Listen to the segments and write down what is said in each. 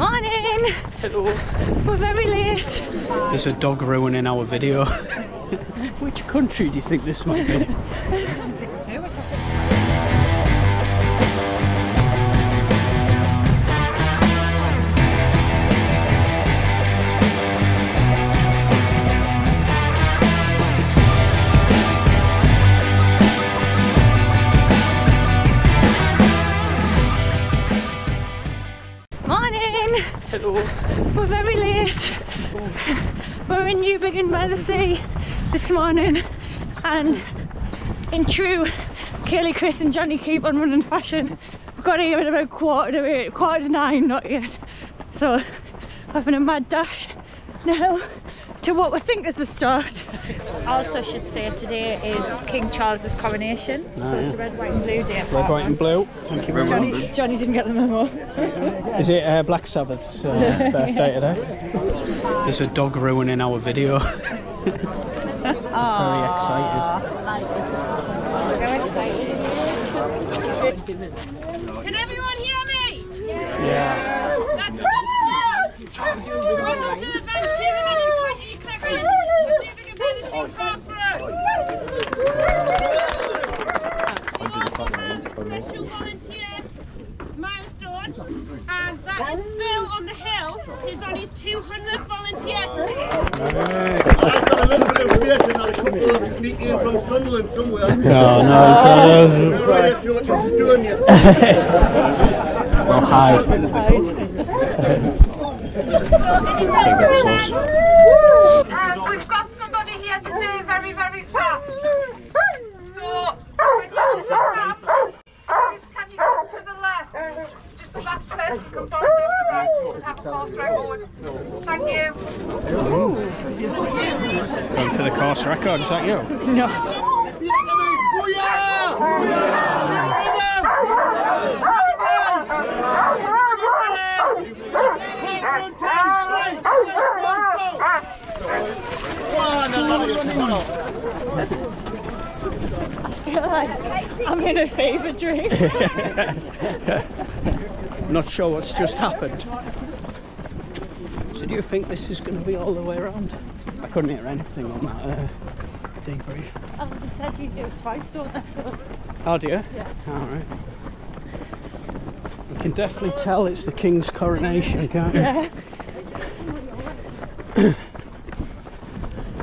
Morning! Hello. We're very late. There's a dog ruining our video. Which country do you think this might be? Hello. We're very late. We're in Newbiggin-by-the-Sea this morning, and in true Kaylee, Chris and Johnny keep on running fashion, we got here at about quarter to nine, not yet. So having a mad dash now to what we think is the start. Also should say today is King Charles's coronation. So it's a red, white and blue day. Red, white and blue. Thank you very much. Johnny didn't get the memo. Is it Black Sabbath's birthday today? There's a dog ruining our video. Very excited. Can everyone hear me? Yeah. That's awesome. Welcome to the and that is Bill on the hill, who's on his 200th volunteer today. I've got a little bit of weird and a couple of sneaking in from Sunderland somewhere. Oh no, it's not. You're doing it. Well, hide. We've got somebody here today very, very fast. So, when you come, can you go to the left? So that person can bond over and have a course record. Thank you. Going for the course record, is that you? No. I feel like I'm in a favourite dream. I'm not sure what's just happened. So do you think this is going to be all the way around? I couldn't hear anything on that debrief. Oh, they said you do it twice, don't they? So. Oh, do you? Yeah. Alright. You can definitely tell it's the King's coronation, can't you? Yeah.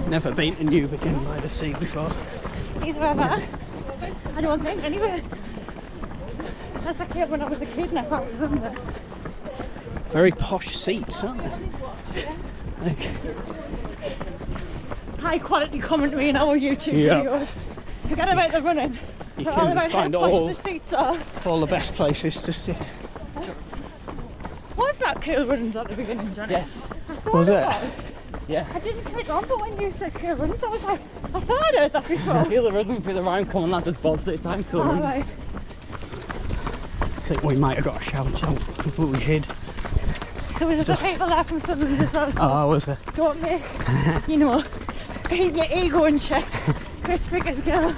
Never been to Newbiggin-by-the-Sea before. Neither have I. I don't think, anyway. That's like it when I was a kid and I can't remember. Very posh seats, aren't they? Like, high quality commentary in our YouTube videos. Forget about the running. You can all about find all the best places to sit. Was that Cool Runnings at the beginning, Johnny? Yes. Was it? Yeah. I didn't click on, but when you said Cool Runnings, I was like, I thought I'd heard that before. Feel the rhythm for the rhyme coming, that does Bob's at time, Cool Runnings. I think we might have got a shout out before we hid. There was a bit of people there from Sunderland as well. Oh, was there? Don't make, you know, keep your ego in check. Chris Figures girl.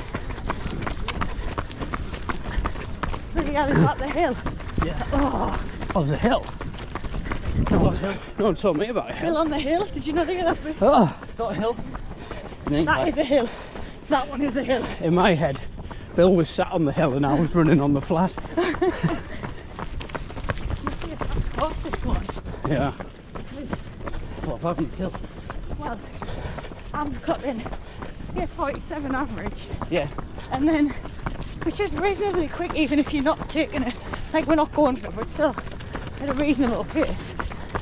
Bloody hell, is that the hill? Yeah. Oh, there's a hill? No one told me about it. Hill on the hill? Did you not hear that? Oh. It's not a hill. That is a hill. That one is a hill. In my head, Bill was sat on the hill and I was running on the flat. Must be a fast course, this one. Yeah. What happened to the hill? Well, I'm cutting a 47 average. Yeah. And then, which is reasonably quick even if you're not taking it. Like, we're not going for it, but still at a reasonable pace.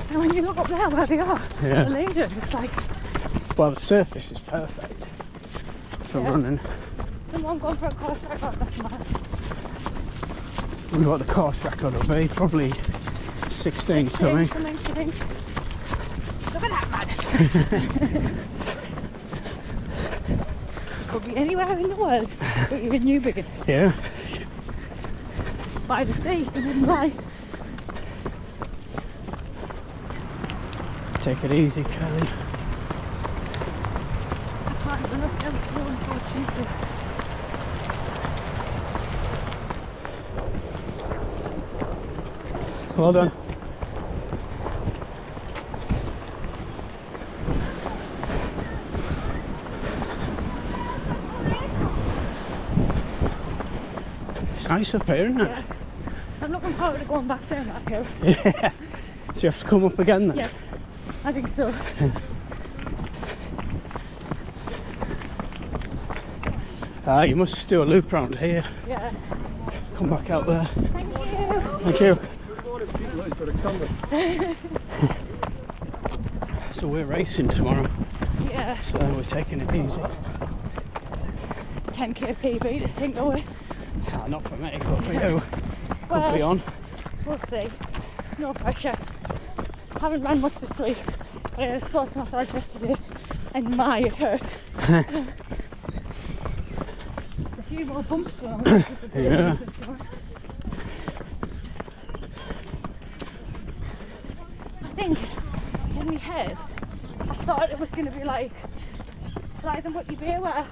And when you look up there where they are, the leaders, it's like... Well, the surface is perfect for running. Someone going for a course record, that's mad. I wonder what the course record will be, probably 16 something. Look at that, man! Could be anywhere in the world, but you're in Newbiggin. Yeah. By the sea, so didn't I? Take it easy, Kelly. I can't run up them slow and so cheaply. Well done. It's nice up here, isn't it? Yeah. I'm looking forward to going back down that hill. Yeah. So you have to come up again then? Yes, I think so. Ah, you must do a loop round here. Yeah. Come back out there. Thank you. Thank you. So we're racing tomorrow. Yeah. So we're taking it easy. 10k PB to tinker with. Nah, not for me, but for you. Well, could be on. We'll see. No pressure. I haven't ran much this week, but I had a sports massage yesterday, and my, it hurt. A few more bumps though. Yeah. I think in my head, I thought it was going to be like the Muttley Bay where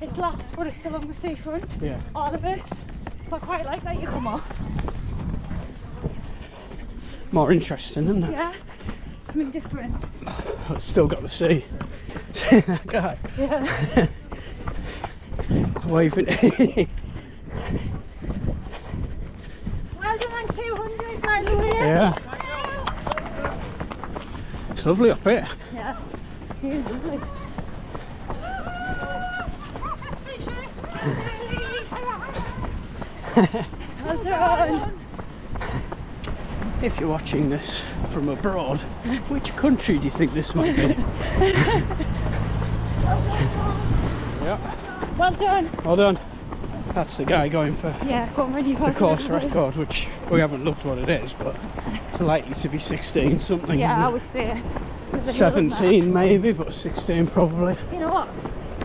it's laps but it's along the seafront. Yeah. All of it. But I quite like that you come off. More interesting, isn't it? Yeah, something different. Oh, it's still got the sea. See that guy? Yeah. Waving. Well done on 200, by the way. Yeah. Hello. It's lovely up here. Yeah, it is lovely. Well done. If you're watching this from abroad, which country do you think this might be? Yeah. Well done. Well done. That's the guy going for the course record, which we haven't looked what it is, but it's likely to be 16 something. Yeah, I would say 17 maybe, but 16 probably. You know what?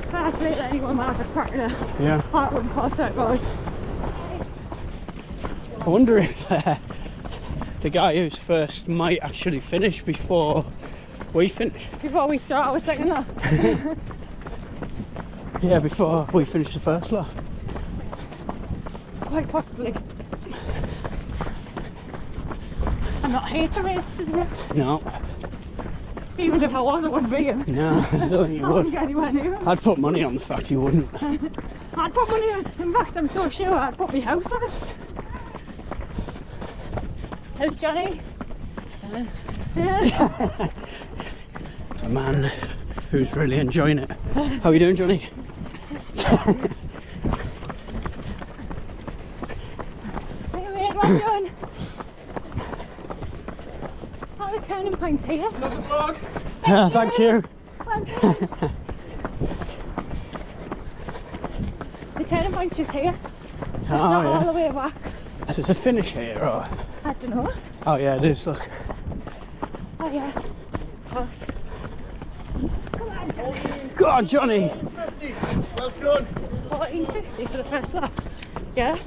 If I had to let anyone have a crack there. Yeah. Parkrun course record. I wonder if the guy who's first might actually finish before we finish. Before we start our second lap. Yeah, before we finish the first lap. Quite possibly. I'm not here to race today. No. Even if I was, I wouldn't be him. No, I don't think you would. I wouldn't get anywhere near him. I'd put money on the fact you wouldn't. I'd put money on. In fact, I'm so sure I'd put my house on it. How's Johnny? Yeah. A man who's really enjoying it. How are you doing, Johnny? Well done. How are the turning points here? Another vlog. Thank you. The turning point's just here. It's not all the way back. Is it a finish here or? I don't know. Oh yeah, it is, look. Oh yeah. Come on, Johnny. Go on, Johnny. 1450. Well done. 1450 for the first lap. Yeah.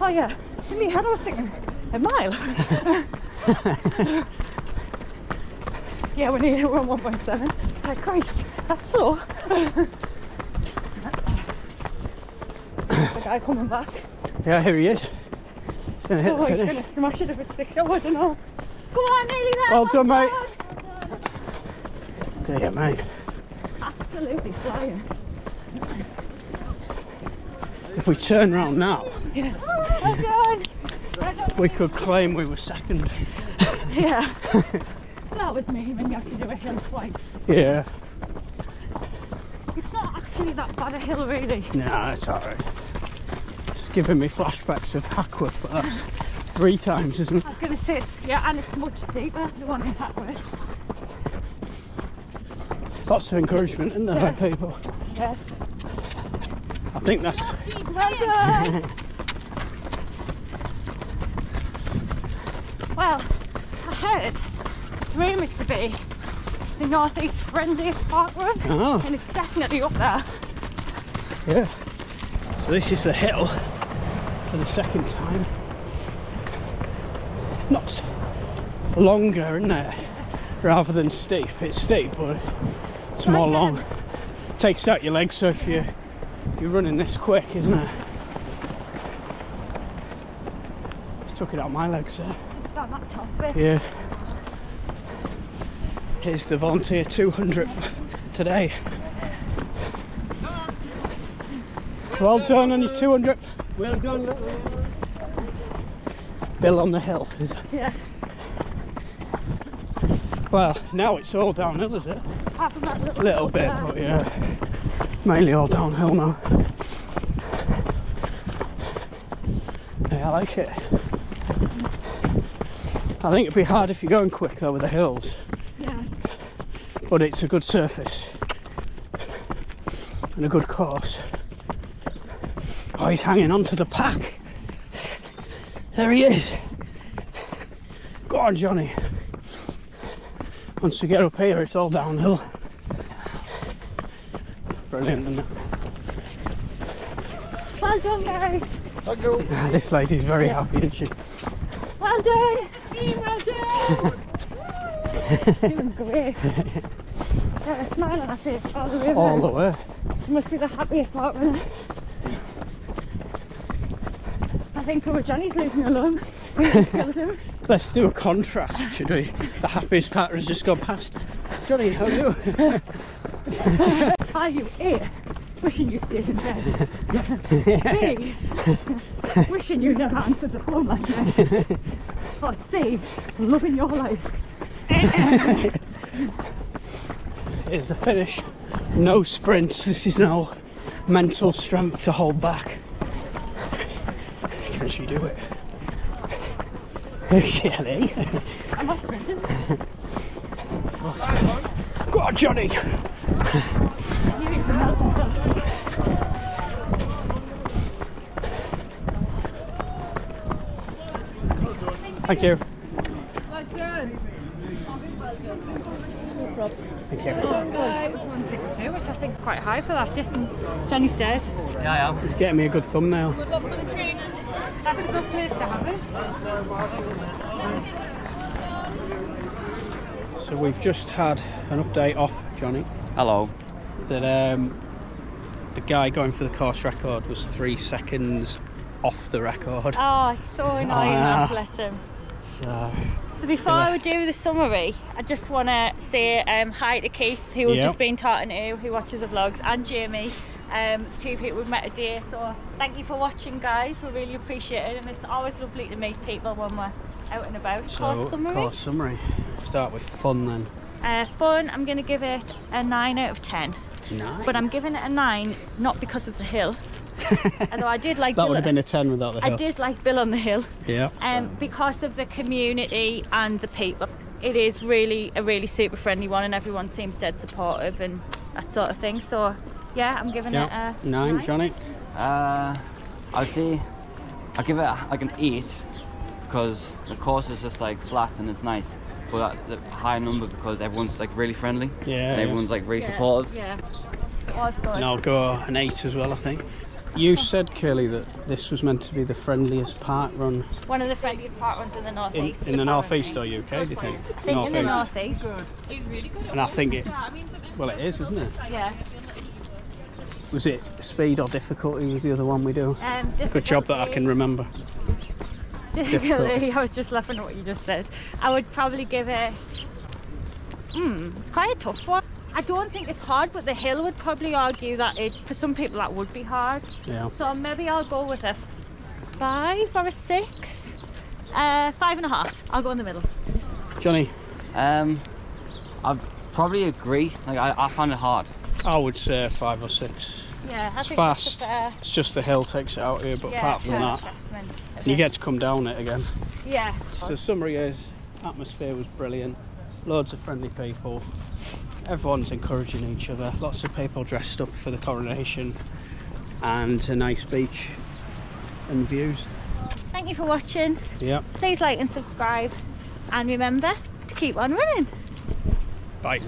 Oh yeah. I mean, how do I think? A mile? Yeah, we're near, we're on 1.7. Oh Christ, that's so. The guy coming back. Yeah, here he is. He's going to hit the finish. He's going to smash it if it's sick. Oh, I don't know. Go on, nearly there. Well done, mate. There you go, mate. Absolutely flying. If we turn round now, yeah. Well done. We could claim we were second. Yeah. That was me when you have to do a hill twice. Yeah. It's not actually that bad a hill, really. No, it's alright. Giving me flashbacks of Hackworth, but that's 3 times, isn't it? I was going to say, yeah, and it's much steeper, the one in Hackworth. Lots of encouragement, isn't there, by people? Yeah. I think that's... Well done! Well, I heard it's rumoured to be the North East friendliest parkrun, and it's definitely up there. Yeah. So this is the hill. For the second time. Not longer, isn't it? Rather than steep. It's steep, but it's more long. It takes out your legs, so if you're running this quick, isn't it? Just took it out my legs there. Just on that top bit. Yeah. Here's the volunteer 200 today. Well done on your 200th. Well done. Bill on the hill. Is it? Yeah. Well, now it's all downhill, is it? Apart from that little bit, but yeah. Mainly all downhill now. Yeah, I like it. I think it'd be hard if you're going quick though with the hills. Yeah. But it's a good surface. And a good course. Oh, he's hanging on to the pack. There he is. Go on, Johnny. Once we get up here, it's all downhill. Brilliant, isn't it? Well done, guys. Well done. This lady's very happy, isn't she? Well done. Team, well done. Doing great. Got a smile on her face all the way. All the way. She must be the happiest part runner. I think poor Johnny's losing a lung. Let's do a contrast, should we? The happiest part has just gone past. Johnny, how are you? Are you A, wishing you stayed in bed? B, wishing you never answered the phone last night? Or C, loving your life? Here's the finish. No sprints. This is no mental strength to hold back. Can she do it? Really? I'm not sprinting. Go on, Johnny! You need some help and stuff. Thank you. Well done. Thank you. Oh, guys. 162, which I think is quite high for that distance. Johnny's dead. Yeah, I am. He's getting me a good thumbnail. Good luck for the trainer. That's a good place to have it. So we've just had an update off Johnny. Hello. That the guy going for the course record was 3 seconds off the record. Oh, it's so annoying. Ah. Oh, bless him. So before I do the summary, I just want to say hi to Keith, who we've just been talking to, who watches the vlogs, and Jamie. Two people we've met today, so thank you for watching, guys. We really appreciate it, and it's always lovely to meet people when we're out and about. So, course summary. Start with fun then. Fun, I'm going to give it a 9 out of 10. 9? But I'm giving it a 9 not because of the hill. Although I did like that Bill, would have been a 10 without the hill. I did like Bill on the hill. Yeah. Because of the community and the people. It is really a really super friendly one, and everyone seems dead supportive and that sort of thing. So. Yeah, I'm giving it a 9. Johnny? I'd say I give it like an 8 because the course is just like flat and it's nice, but the high number because everyone's like really friendly. Yeah. And everyone's like really supportive. Yeah. It was good. And I'll go an 8 as well, I think. You said, Curly, that this was meant to be the friendliest park run. One of the friendliest park runs in the North East. In the North East or UK, do you think? I think in the North East. He's really good. And I think it, well, it is, isn't it? Yeah. Was it speed or difficulty was the other one we do? Good job that I can remember. Difficulty, I was just laughing at what you just said. I would probably give it... it's quite a tough one. I don't think it's hard, but the hill would probably argue that it, for some people that would be hard. Yeah. So maybe I'll go with a 5 or a 6. 5.5. I'll go in the middle. Johnny? I'd probably agree. Like, I found it hard. I would say 5 or 6. Yeah, I think fast. It's just the hill takes it out here, but apart from that, you get to come down it again. Yeah. So the summary is, atmosphere was brilliant. Loads of friendly people. Everyone's encouraging each other. Lots of people dressed up for the coronation, and a nice beach and views. Thank you for watching. Yeah. Please like and subscribe, and remember to keep on running. Bye.